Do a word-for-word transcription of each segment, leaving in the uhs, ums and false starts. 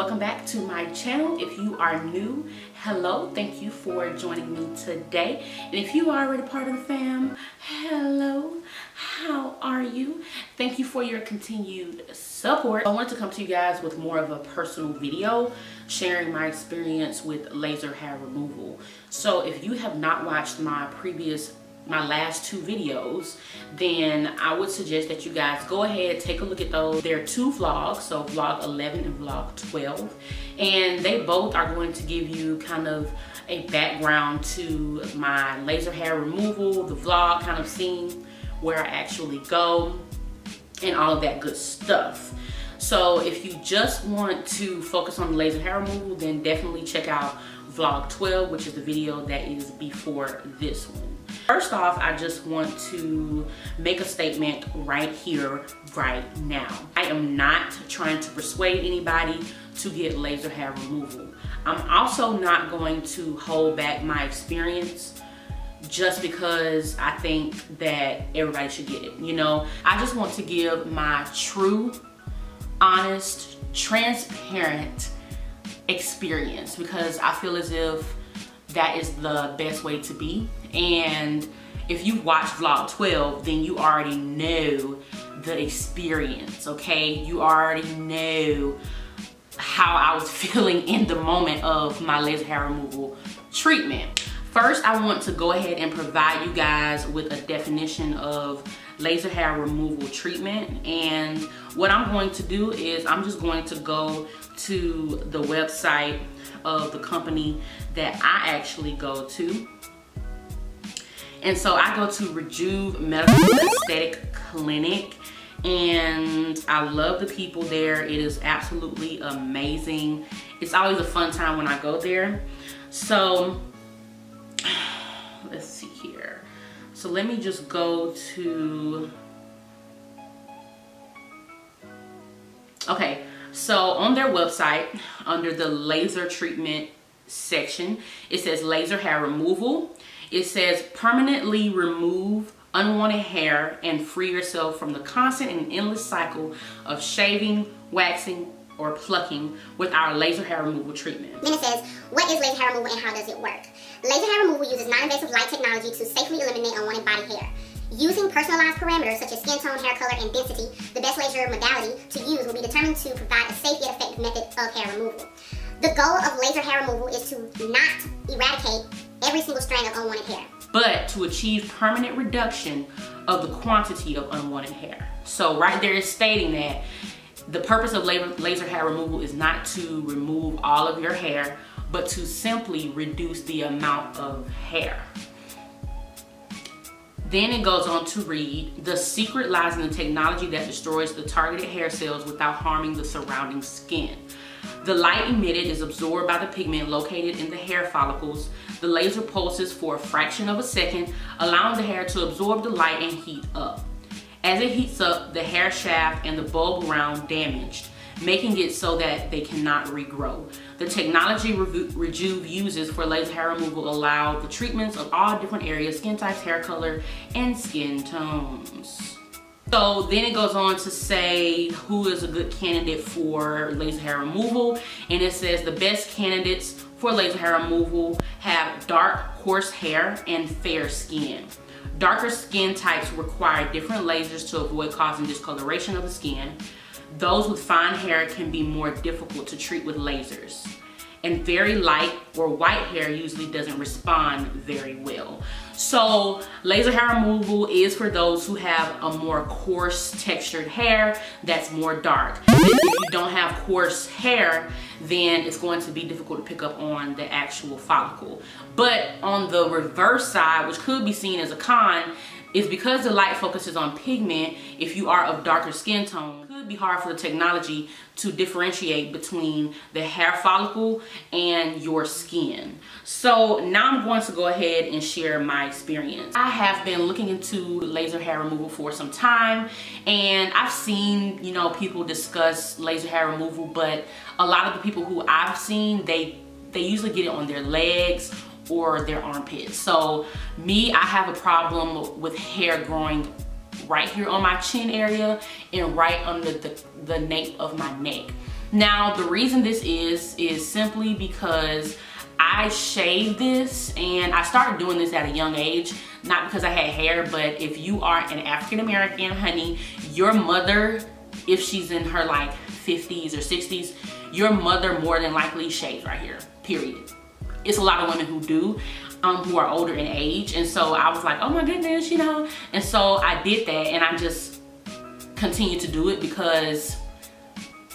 welcome back to my channel. If you are new, hello, thank you for joining me today. And if you are already part of the fam, hello, how are you? Thank you for your continued support. I wanted to come to you guys with more of a personal video sharing my experience with laser hair removal. So if you have not watched my previous my last two videos, then I would suggest that you guys go ahead, take a look at those. There are two vlogs, so vlog eleven and vlog twelve, and they both are going to give you kind of a background to my laser hair removal, the vlog, kind of seeing where I actually go and all of that good stuff. So if you just want to focus on the laser hair removal, then definitely check out vlog twelve, which is the video that is before this one. First off, I just want to make a statement right here, right now. I am not trying to persuade anybody to get laser hair removal. I'm also not going to hold back my experience just because I think that everybody should get it, you know? I just want to give my true, honest, transparent experience because I feel as if that is the best way to be. And if you watch vlog twelve, then you already know the experience, okay? You already know how I was feeling in the moment of my laser hair removal treatment. First, I want to go ahead and provide you guys with a definition of laser hair removal treatment. And what I'm going to do is I'm just going to go to the website of the company that I actually go to. And so I go to Rejuve Medical Aesthetic Clinic, and I love the people there. It is absolutely amazing. It's always a fun time when I go there. So let's see here. So let me just go to, okay. So on their website, under the laser treatment section, it says laser hair removal. It says permanently remove unwanted hair and free yourself from the constant and endless cycle of shaving, waxing, or plucking with our laser hair removal treatment. Then it says, what is laser hair removal and how does it work? Laser hair removal uses non-invasive light technology to safely eliminate unwanted body hair. Using personalized parameters such as skin tone, hair color, and density, the best laser modality to use will be determined to provide a safe yet effective method of hair removal. The goal of laser hair removal is to not eradicate every single strand of unwanted hair, but to achieve permanent reduction of the quantity of unwanted hair. So right there is stating that the purpose of laser hair removal is not to remove all of your hair, but to simply reduce the amount of hair. Then it goes on to read, the secret lies in the technology that destroys the targeted hair cells without harming the surrounding skin. The light emitted is absorbed by the pigment located in the hair follicles. The laser pulses for a fraction of a second, allowing the hair to absorb the light and heat up. As it heats up, the hair shaft and the bulb around damaged, making it so that they cannot regrow. The technology Rejuve uses for laser hair removal allows the treatments of all different areas, skin types, hair color, and skin tones. So then it goes on to say who is a good candidate for laser hair removal. And it says the best candidates for laser hair removal have dark, coarse hair and fair skin. Darker skin types require different lasers to avoid causing discoloration of the skin. Those with fine hair can be more difficult to treat with lasers. And very light or white hair usually doesn't respond very well. So laser hair removal is for those who have a more coarse textured hair that's more dark. If you don't have coarse hair, then it's going to be difficult to pick up on the actual follicle. But on the reverse side, which could be seen as a con, is because the light focuses on pigment, if you are of darker skin tone, it could be hard for the technology to differentiate between the hair follicle and your skin. So now I'm going to go ahead and share my experience. I have been looking into laser hair removal for some time, and I've seen, you know, people discuss laser hair removal, but a lot of the people who I've seen, they, they usually get it on their legs or their armpits. So me, I have a problem with hair growing right here on my chin area and right under the, the nape of my neck. Now, the reason this is, is simply because I shaved this, and I started doing this at a young age, not because I had hair, but if you are an African American, honey, your mother, if she's in her like fifties or sixties, your mother more than likely shaved right here, period. It's a lot of women who do, um, who are older in age. And so I was like, oh my goodness, you know? And so I did that, and I just continued to do it because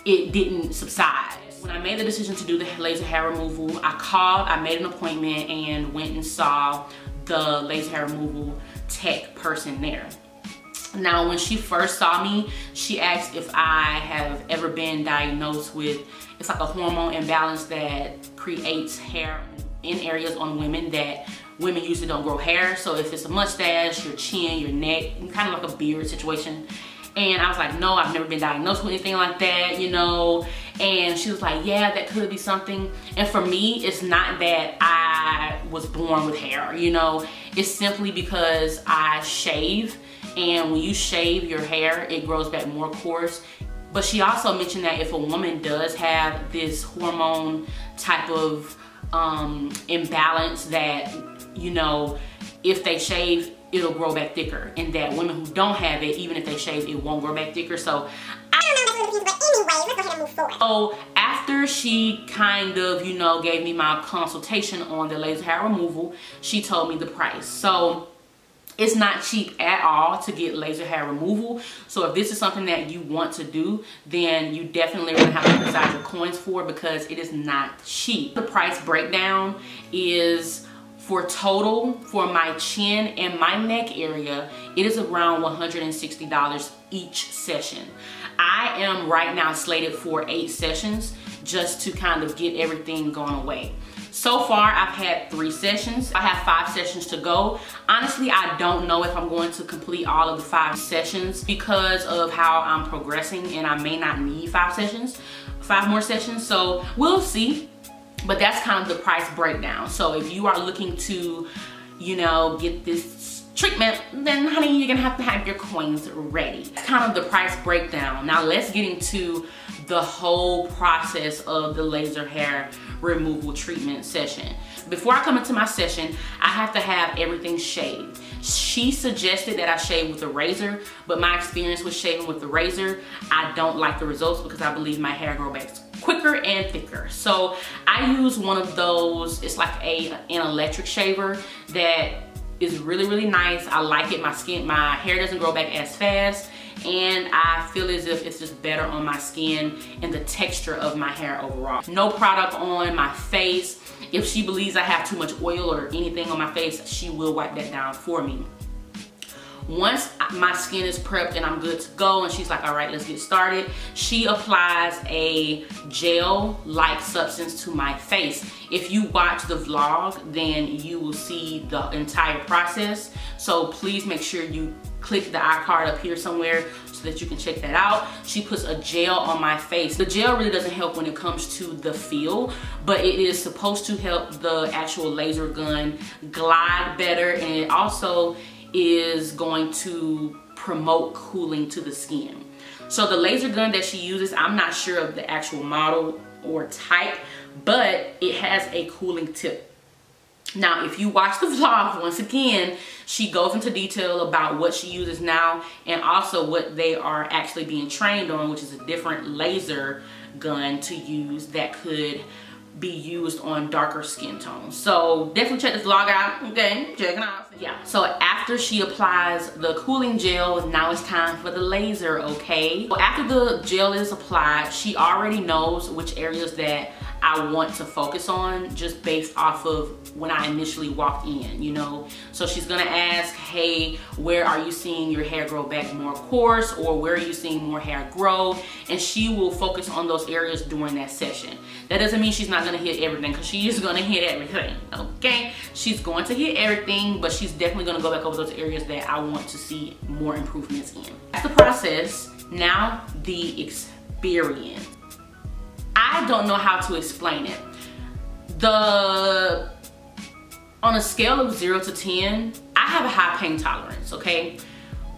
it didn't subside. When I made the decision to do the laser hair removal, I called, I made an appointment, and went and saw the laser hair removal tech person there. Now, when she first saw me, she asked if I have ever been diagnosed with, it's like a hormone imbalance that creates hair in areas on women that women usually don't grow hair. So if it's a mustache, your chin, your neck, kind of like a beard situation. And I was like, no, I've never been diagnosed with anything like that, you know? And she was like, yeah, that could be something. And for me, it's not that I was born with hair, you know? It's simply because I shave. And when you shave your hair, it grows back more coarse. But she also mentioned that if a woman does have this hormone type of um, imbalance, that, you know, if they shave, it'll grow back thicker. And that women who don't have it, even if they shave, it won't grow back thicker. So I don't know, but anyway, let's go ahead and move forward. So after she kind of, you know, gave me my consultation on the laser hair removal, she told me the price. So it's not cheap at all to get laser hair removal. So if this is something that you want to do, then you definitely are gonna have to decide your coins for, because it is not cheap. The price breakdown is, for total, for my chin and my neck area, it is around one hundred sixty dollars each session. I am right now slated for eight sessions just to kind of get everything going away. So far, I've had three sessions. I have five sessions to go. Honestly, I don't know if I'm going to complete all of the five sessions because of how I'm progressing, and I may not need five sessions, five more sessions, so we'll see. But that's kind of the price breakdown. So if you are looking to, you know, get this treatment, then honey, you're gonna have to have your coins ready. That's kind of the price breakdown. Now let's get into the whole process of the laser hair removal treatment session. Before I come into my session, I have to have everything shaved. She suggested that I shave with a razor, but my experience with shaving with the razor, I don't like the results because I believe my hair grows back quicker and thicker. So I use one of those, it's like a, an electric shaver that is really, really nice. I like it. My skin, my hair doesn't grow back as fast, and I feel as if it's just better on my skin and the texture of my hair overall. No product on my face. If she believes I have too much oil or anything on my face, she will wipe that down for me. Once my skin is prepped and I'm good to go, and she's like, all right, let's get started, she applies a gel-like substance to my face. If you watch the vlog, then you will see the entire process. So please make sure you click the iCard up here somewhere so that you can check that out. She puts a gel on my face. The gel really doesn't help when it comes to the feel, but it is supposed to help the actual laser gun glide better, and it also is going to promote cooling to the skin. So the laser gun that she uses, I'm not sure of the actual model or type, but it has a cooling tip. Now, if you watch the vlog, once again, she goes into detail about what she uses now and also what they are actually being trained on, which is a different laser gun to use that could be used on darker skin tones. So definitely check this vlog out, okay? Check it out. Yeah, so after she applies the cooling gel, now it's time for the laser, okay? So after the gel is applied, she already knows which areas that I want to focus on just based off of when I initially walked in, you know? So she's gonna ask, hey, where are you seeing your hair grow back more coarse, or where are you seeing more hair grow? And she will focus on those areas during that session. That doesn't mean she's not gonna hit everything, because she is gonna hit everything, okay? She's going to hit everything, but she's definitely gonna go back over those areas that I want to see more improvements in. That's the process. Now, the experience. I don't know how to explain it. The, on a scale of zero to ten, I have a high pain tolerance, okay?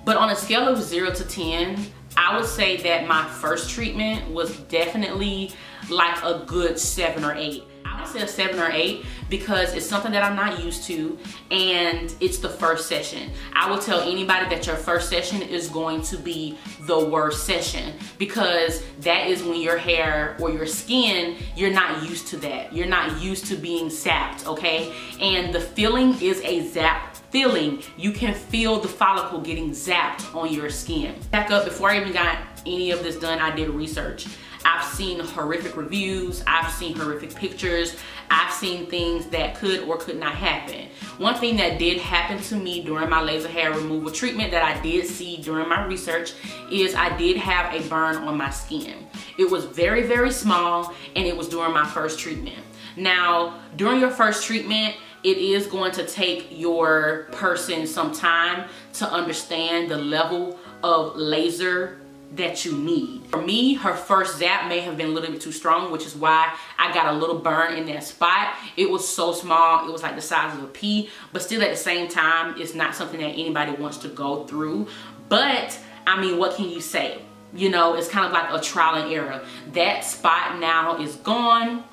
But on a scale of zero to ten, I would say that my first treatment was definitely like a good seven or eight. I would say a seven or eight because it's something that I'm not used to and it's the first session. I will tell anybody that your first session is going to be the worst session because that is when your hair or your skin, you're not used to that. You're not used to being zapped, okay? And the feeling is a zap feeling. You can feel the follicle getting zapped on your skin. Back up, before I even got any of this done, I did research. I've seen horrific reviews, I've seen horrific pictures, I've seen things that could or could not happen. One thing that did happen to me during my laser hair removal treatment that I did see during my research is I did have a burn on my skin. It was very, very small and it was during my first treatment. Now, during your first treatment, it is going to take your person some time to understand the level of laser that you need. For me, her first zap may have been a little bit too strong, which is why I got a little burn in that spot. It was so small, it was like the size of a pea, but still at the same time, it's not something that anybody wants to go through. But I mean, what can you say? You know, it's kind of like a trial and error. That spot now is gone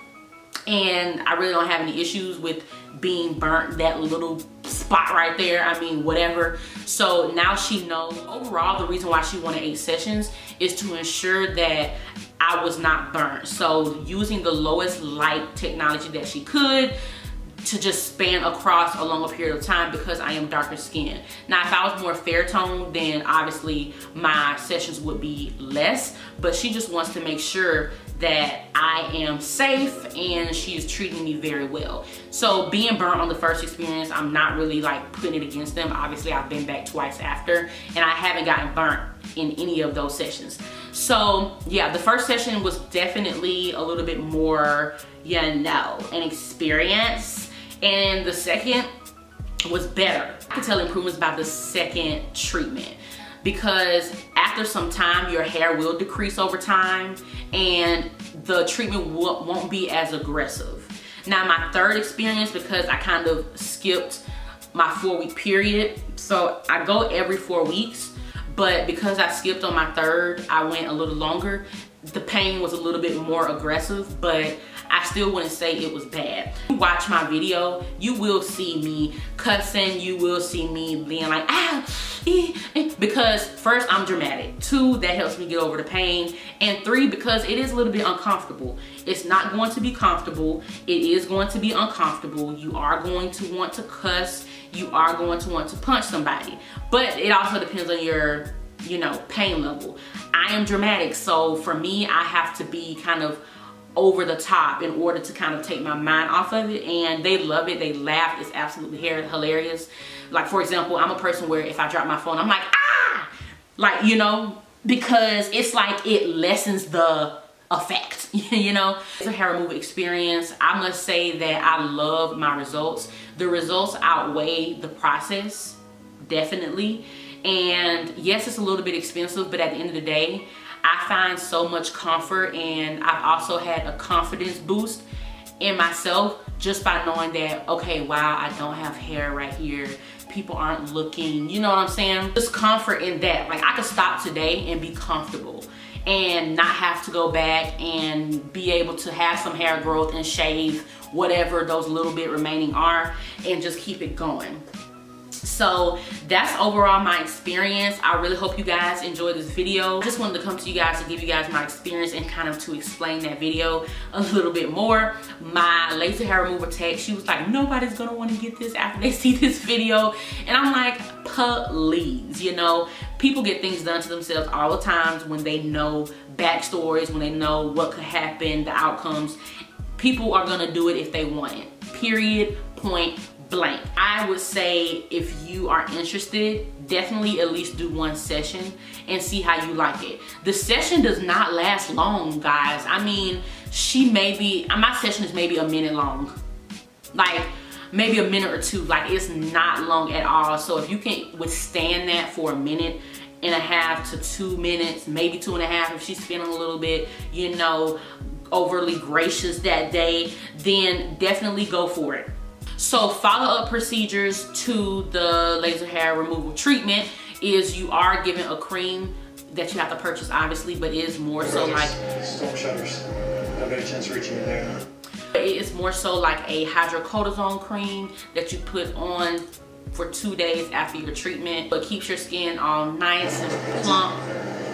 and I really don't have any issues with being burnt, that little spot right there, I mean, whatever. So now she knows. Overall, the reason why she wanted eight sessions is to ensure that I was not burnt. So using the lowest light technology that she could to just span across a longer period of time because I am darker skinned. Now, if I was more fair toned, then obviously my sessions would be less, but she just wants to make sure that I am safe and she is treating me very well. So being burnt on the first experience, I'm not really like putting it against them. Obviously, I've been back twice after and I haven't gotten burnt in any of those sessions. So yeah, the first session was definitely a little bit more, you know, an experience. And the second was better. I could tell improvements by the second treatment because after some time, your hair will decrease over time and the treatment won't be as aggressive. Now, my third experience, because I kind of skipped my four week period, so I go every four weeks, but because I skipped on my third, I went a little longer. The pain was a little bit more aggressive, but I still wouldn't say it was bad. You watch my video, you will see me cussing, you will see me being like, ah, eh, eh. Because first, I'm dramatic. Two, that helps me get over the pain. And three, because it is a little bit uncomfortable. It's not going to be comfortable. It is going to be uncomfortable. You are going to want to cuss. You are going to want to punch somebody. But it also depends on your, you know, pain level. I am dramatic, so for me, I have to be kind of over the top in order to kind of take my mind off of it, and they love it, they laugh, it's absolutely hilarious. Like, for example, I'm a person where if I drop my phone, I'm like, ah! Like, you know, because it's like it lessens the effect, you know? It's a hair removal experience. I must say that I love my results. The results outweigh the process, definitely. And yes, it's a little bit expensive, but at the end of the day, I find so much comfort, and I've also had a confidence boost in myself just by knowing that, okay, wow, I don't have hair right here. People aren't looking, you know what I'm saying? Just comfort in that. Like, I could stop today and be comfortable and not have to go back and be able to have some hair growth and shave whatever those little bit remaining are and just keep it going. So that's overall my experience. I really hope you guys enjoyed this video. I just wanted to come to you guys to give you guys my experience and kind of to explain that video a little bit more. My laser hair remover tech, she was like, nobody's gonna wanna get this after they see this video. And I'm like, please, you know? People get things done to themselves all the times when they know backstories, when they know what could happen, the outcomes. People are gonna do it if they want it, period, point blank. I would say if you are interested, definitely at least do one session and see how you like it. The session does not last long, guys. I mean, she may be, my session is maybe a minute long. Like, maybe a minute or two. Like, it's not long at all. So if you can withstand that for a minute and a half to two minutes, maybe two and a half if she's feeling a little bit, you know, overly gracious that day, then definitely go for it. So follow-up procedures to the laser hair removal treatment is you are given a cream that you have to purchase, obviously, but it is more so like storm shutters. I've got a chance of reaching you there, huh? It is more so like a hydrocortisone cream that you put on for two days after your treatment, but keeps your skin all nice and plump.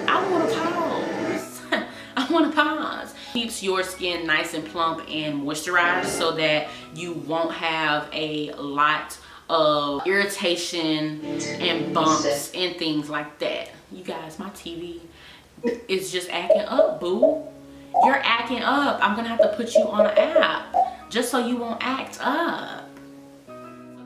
I want to pause. I want to pause. Keeps your skin nice and plump and moisturized so that you won't have a lot of irritation and bumps and things like that. You guys, my T V is just acting up, boo. You're acting up. I'm gonna have to put you on an app just so you won't act up.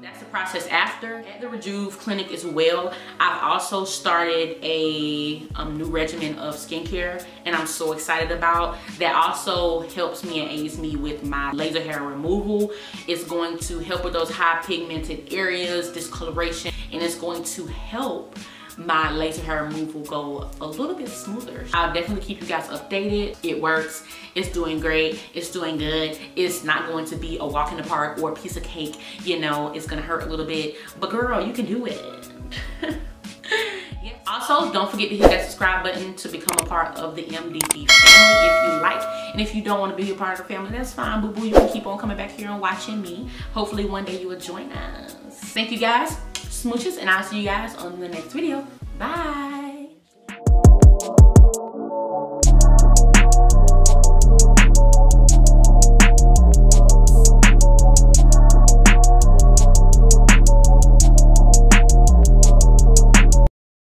That's the process after. At the Rejuve Clinic as well, I've also started a um, new regimen of skincare, and I'm so excited about that. Also helps me and aids me with my laser hair removal. It's going to help with those high pigmented areas, discoloration, and it's going to help my laser hair removal go a little bit smoother. I'll definitely keep you guys updated. It works. It's doing great. It's doing good. It's not going to be a walk in the park or a piece of cake. You know, it's gonna hurt a little bit, but girl, you can do it. Yeah. Also, don't forget to hit that subscribe button to become a part of the M D P family if you like. And if you don't want to be a part of the family, that's fine, boo boo. You can keep on coming back here and watching me. Hopefully one day you will join us. Thank you guys. Smooches, and I'll see you guys on the next video. Bye.